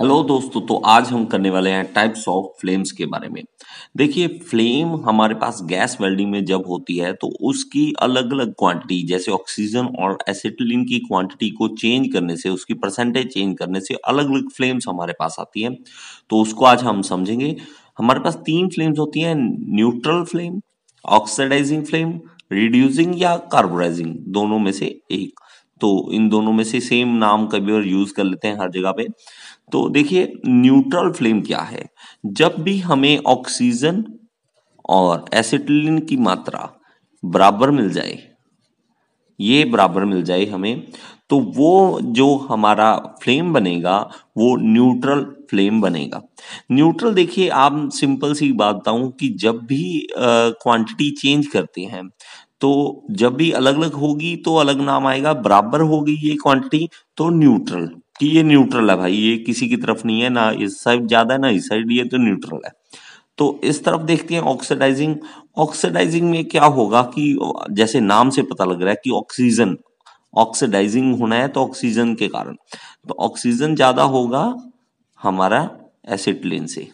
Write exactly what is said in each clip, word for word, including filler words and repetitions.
Hello दोस्तों, तो आज हम करने वाले हैं टाइप्स ऑफ फ्लेम्स के बारे में। देखिए, फ्लेम हमारे पास गैस वेल्डिंग में जब होती है तो उसकी अलग अलग क्वांटिटी जैसे ऑक्सीजन और एसिटिलीन की क्वांटिटी को चेंज करने से, उसकी परसेंटेज चेंज करने से अलग अलग फ्लेम्स हमारे पास आती है। तो उसको आज हम समझेंगे। हमारे पास तीन फ्लेम्स होती हैं, neutral flame, oxidising flame, reducing या कार्बोराइजिंग, दोनों में से एक। तो इन दोनों में से सेम नाम कभी और यूज कर लेते हैं हर जगह पे। तो देखिए, न्यूट्रल फ्लेम क्या है? जब भी हमें ऑक्सीजन और एसिटिलीन की मात्रा बराबर मिल जाए, ये बराबर मिल जाए हमें, तो वो जो हमारा फ्लेम बनेगा वो न्यूट्रल फ्लेम बनेगा। न्यूट्रल, देखिए आप सिंपल सी बात बताऊं कि जब भी क्वांटिटी चेंज करते हैं तो जब भी अलग अलग होगी तो अलग नाम आएगा, बराबर होगी ये क्वांटिटी तो न्यूट्रल, कि ये न्यूट्रल है भाई, ये किसी की तरफ नहीं है, ना इस साइड ज्यादा है ना इस साइड, ये तो न्यूट्रल है। तो इस तरफ देखते हैं ऑक्सीडाइजिंग। ऑक्सीडाइजिंग में क्या होगा कि जैसे नाम से पता लग रहा है कि ऑक्सीजन, ऑक्सीडाइजिंग होना है तो ऑक्सीजन के कारण, तो ऑक्सीजन ज्यादा होगा हमारा एसिटिलीन से,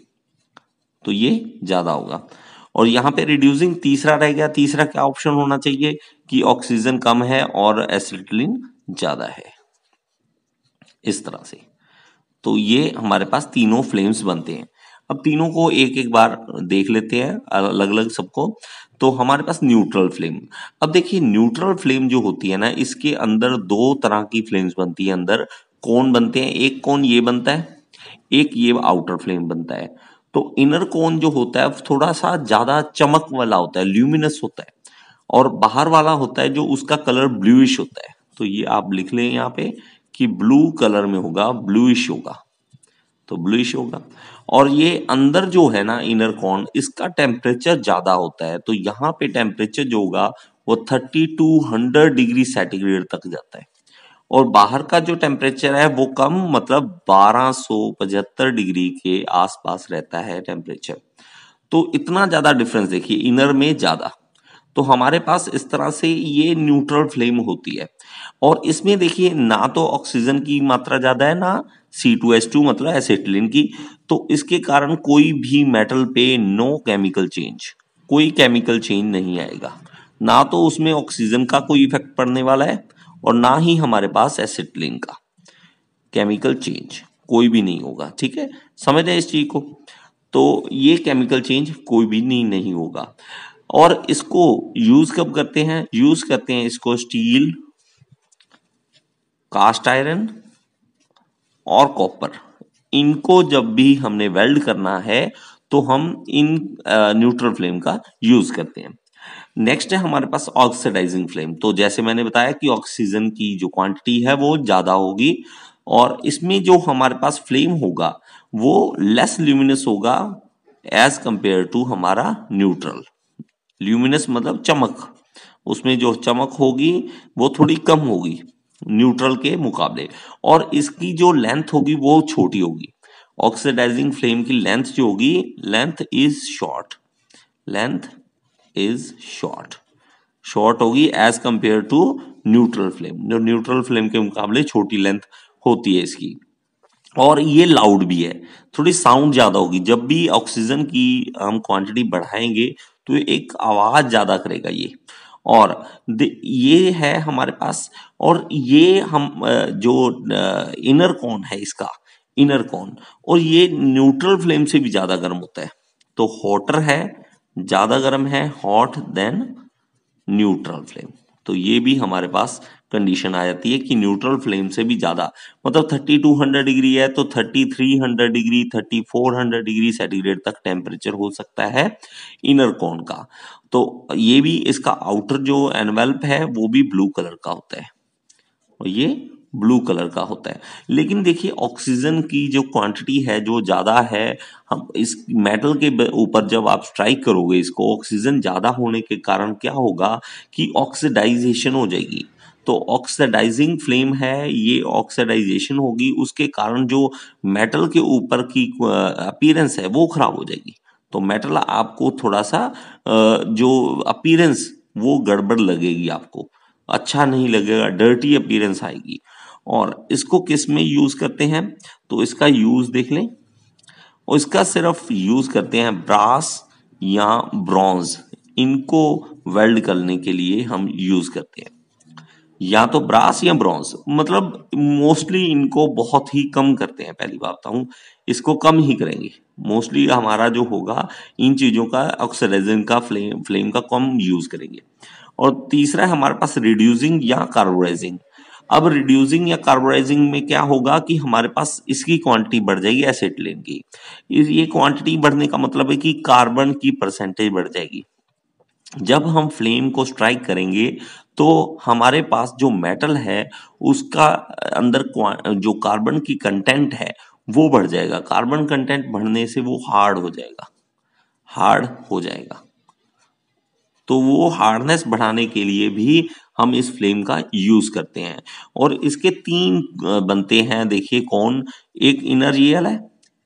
तो ये ज्यादा होगा। और यहाँ पे रिड्यूसिंग तीसरा रह गया। तीसरा क्या ऑप्शन होना चाहिए कि ऑक्सीजन कम है और एसिटिलीन ज्यादा है, इस तरह से। तो ये हमारे पास तीनों फ्लेम्स बनते हैं। अब तीनों को एक एक बार देख लेते हैं अलग अलग सबको। तो हमारे पास न्यूट्रल फ्लेम, अब देखिए न्यूट्रल फ्लेम जो होती है ना, इसके अंदर दो तरह की फ्लेम्स बनती है, अंदर कोन बनते हैं, एक कोन ये बनता है, एक ये आउटर फ्लेम बनता है। तो इनर कोन जो होता है थोड़ा सा ज्यादा चमक वाला होता है, ल्यूमिनस होता है, और बाहर वाला होता है जो उसका कलर ब्लूइश होता है। तो ये आप लिख लें यहाँ पे कि ब्लू कलर में होगा, ब्लूइश होगा, तो ब्लूइश होगा। और ये अंदर जो है ना इनर कोन, इसका टेम्परेचर ज्यादा होता है, तो यहाँ पे टेम्परेचर जो होगा वो thirty two hundred degree centigrade तक जाता है। और बाहर का जो टेम्परेचर है वो कम, मतलब बारह सौ पचहत्तर डिग्री के आसपास रहता है टेम्परेचर। तो इतना ज्यादा डिफरेंस देखिए इनर में ज्यादा। तो हमारे पास इस तरह से ये न्यूट्रल फ्लेम होती है। और इसमें देखिए ना तो ऑक्सीजन की मात्रा ज्यादा है ना सी टू एच टू मतलब एसिटिलीन की, तो इसके कारण कोई भी मेटल पे नो केमिकल चेंज, कोई केमिकल चेंज नहीं आएगा। ना तो उसमें ऑक्सीजन का कोई इफेक्ट पड़ने वाला है और ना ही हमारे पास एसिटिलीन का केमिकल चेंज कोई भी नहीं होगा। ठीक है, समझ रहे इस चीज को? तो ये केमिकल चेंज कोई भी नहीं नहीं होगा। और इसको यूज कब करते हैं? यूज करते हैं इसको स्टील, कास्ट आयरन और कॉपर। इनको जब भी हमने वेल्ड करना है तो हम इन न्यूट्रल फ्लेम का यूज करते हैं। नेक्स्ट है हमारे पास ऑक्सीडाइजिंग फ्लेम। तो जैसे मैंने बताया कि ऑक्सीजन की जो क्वांटिटी है वो ज्यादा होगी और इसमें जो हमारे पास फ्लेम होगा वो लेस ल्यूमिनस होगा एज कंपेयर टू हमारा न्यूट्रल। ल्यूमिनस मतलब चमक, उसमें जो चमक होगी वो थोड़ी कम होगी न्यूट्रल के मुकाबले, और इसकी जो लेंथ होगी वो छोटी होगी। ऑक्सीडाइजिंग फ्लेम की लेंथ जो होगी, length is short, length is short short होगी as compare to neutral flame. जो न्यूट्रल फ्लेम के मुकाबले छोटी लेंथ होती है इसकी। और ये लाउड भी है, थोड़ी साउंड ज्यादा होगी। जब भी ऑक्सीजन की हम क्वांटिटी बढ़ाएंगे तो एक आवाज ज्यादा करेगा ये। और ये है हमारे पास। और ये हम जो इनर कोन है, इसका इनर कोन, और ये न्यूट्रल फ्लेम से भी ज्यादा गर्म होता है, तो हॉटर है, ज्यादा गर्म है, हॉट देन न्यूट्रल फ्लेम। तो ये भी हमारे पास कंडीशन आ जाती है कि न्यूट्रल फ्लेम से भी ज्यादा, मतलब थर्टी टू हंड्रेड डिग्री है तो thirty three hundred degree, thirty four hundred degree centigrade तक टेम्परेचर हो सकता है इनर कोन का। तो ये भी, इसका आउटर जो एनवेल्प है वो भी ब्लू कलर का होता है, और ये ब्लू कलर का होता है। लेकिन देखिए ऑक्सीजन की जो क्वांटिटी है जो ज्यादा है, हम इस मेटल के ऊपर जब आप स्ट्राइक करोगे इसको, ऑक्सीजन ज्यादा होने के कारण क्या होगा कि ऑक्सीडाइजेशन हो जाएगी। तो ऑक्सीडाइजिंग फ्लेम है ये, ऑक्सीडाइजेशन होगी, उसके कारण जो मेटल के ऊपर की अपीयरेंस है वो खराब हो जाएगी। तो मेटल आपको थोड़ा सा जो अपीयरेंस वो गड़बड़ लगेगी, आपको अच्छा नहीं लगेगा, डर्टी अपीयरेंस आएगी। और इसको किस में यूज करते हैं, तो इसका यूज देख लें, और इसका सिर्फ यूज करते हैं ब्रास या ब्रॉन्ज, इनको वेल्ड करने के लिए हम यूज करते हैं, या तो ब्रास या ब्रॉन्ज, मतलब मोस्टली इनको बहुत ही कम करते हैं। पहली बात बताऊं, इसको कम ही करेंगे। मोस्टली हमारा जो होगा इन चीजों का, ऑक्सीडाइजिंग का, फ्लेम फ्लेम का कम यूज करेंगे। और तीसरा हमारे पास रिड्यूसिंग या कार्बोराइजिंग। अब रिड्यूसिंग या कार्बोराइजिंग में क्या होगा कि हमारे पास इसकी क्वांटिटी बढ़ जाएगी एसिटिलीन की। ये क्वांटिटी बढ़ने का मतलब है कि कार्बन की परसेंटेज बढ़ जाएगी। जब हम फ्लेम को स्ट्राइक करेंगे तो हमारे पास जो मेटल है उसका अंदर जो कार्बन की कंटेंट है वो बढ़ जाएगा। कार्बन कंटेंट बढ़ने से वो हार्ड हो जाएगा, हार्ड हो जाएगा। तो वो हार्डनेस बढ़ाने के लिए भी हम इस फ्लेम का यूज करते हैं। और इसके तीन बनते हैं, देखिए कौन, एक इनर रियल है,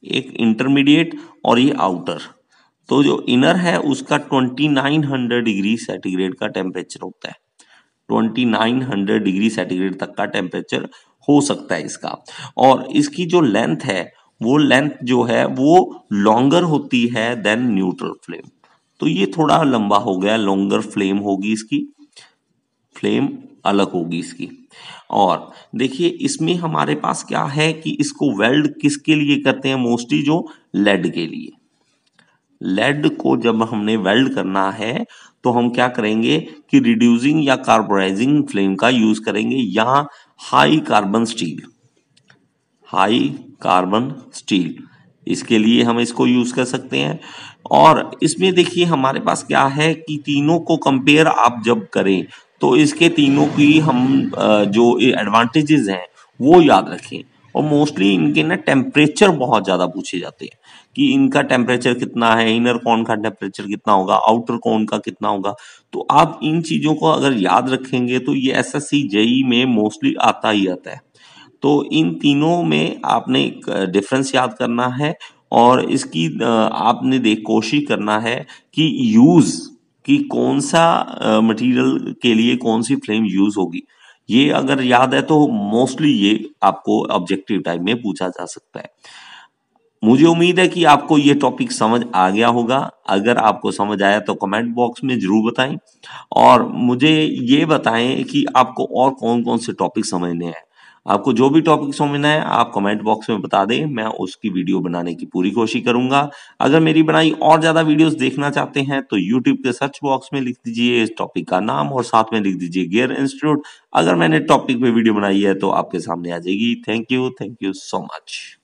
एक इंटरमीडिएट और ये आउटर। तो जो इनर है उसका उनतीस सौ डिग्री सेंटीग्रेड का टेम्परेचर होता है, उनतीस सौ डिग्री सेंटीग्रेड तक का टेम्परेचर हो सकता है इसका। और इसकी जो लेंथ है वो लेंथ जो है वो लॉन्गर होती है देन न्यूट्रल फ्लेम। तो ये थोड़ा लंबा हो गया, लॉन्गर फ्लेम होगी इसकी, फ्लेम अलग होगी इसकी। और देखिए इसमें हमारे पास क्या है कि इसको वेल्ड किसके लिए करते हैं, मोस्टली जो लेड के लिए। लेड को जब हमने वेल्ड करना है तो हम क्या करेंगे कि रिड्यूसिंग या कार्बोराइजिंग फ्लेम का यूज करेंगे, या high carbon steel, high carbon steel, इसके लिए हम इसको यूज कर सकते हैं। और इसमें देखिए हमारे पास क्या है कि तीनों को कंपेयर आप जब करें तो इसके तीनों की हम जो एडवांटेजेस हैं वो याद रखें। और मोस्टली इनके ना टेम्परेचर बहुत ज़्यादा पूछे जाते हैं कि इनका टेम्परेचर कितना है, इनर कोन का टेम्परेचर कितना होगा, आउटर कोन का कितना होगा। तो आप इन चीज़ों को अगर याद रखेंगे तो ये एसएससी जेई में मोस्टली आता ही आता है। तो इन तीनों में आपने एक डिफरेंस याद करना है और इसकी आपने देख कोशिश करना है कि यूज़ कि कौन सा मटेरियल के लिए कौन सी फ्लेम यूज़ होगी। ये अगर याद है तो मोस्टली ये आपको ऑब्जेक्टिव टाइप में पूछा जा सकता है। मुझे उम्मीद है कि आपको ये टॉपिक समझ आ गया होगा। अगर आपको समझ आया तो कमेंट बॉक्स में जरूर बताएं और मुझे ये बताएं कि आपको और कौन कौन से टॉपिक समझने हैं। आपको जो भी टॉपिक समझना है आप कमेंट बॉक्स में बता दें, मैं उसकी वीडियो बनाने की पूरी कोशिश करूंगा। अगर मेरी बनाई और ज़्यादा वीडियोस देखना चाहते हैं तो यूट्यूब के सर्च बॉक्स में लिख दीजिए इस टॉपिक का नाम और साथ में लिख दीजिए गियर इंस्टीट्यूट। अगर मैंने टॉपिक पे वीडियो बनाई है तो आपके सामने आ जाएगी। Thank you, thank you so much.